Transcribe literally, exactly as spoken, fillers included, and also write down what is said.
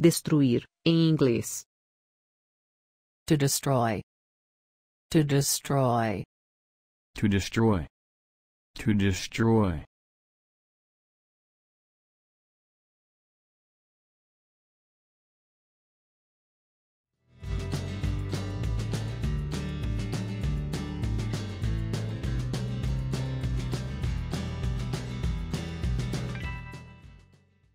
Destruir, em inglês. To destroy. To destroy. To destroy. To destroy.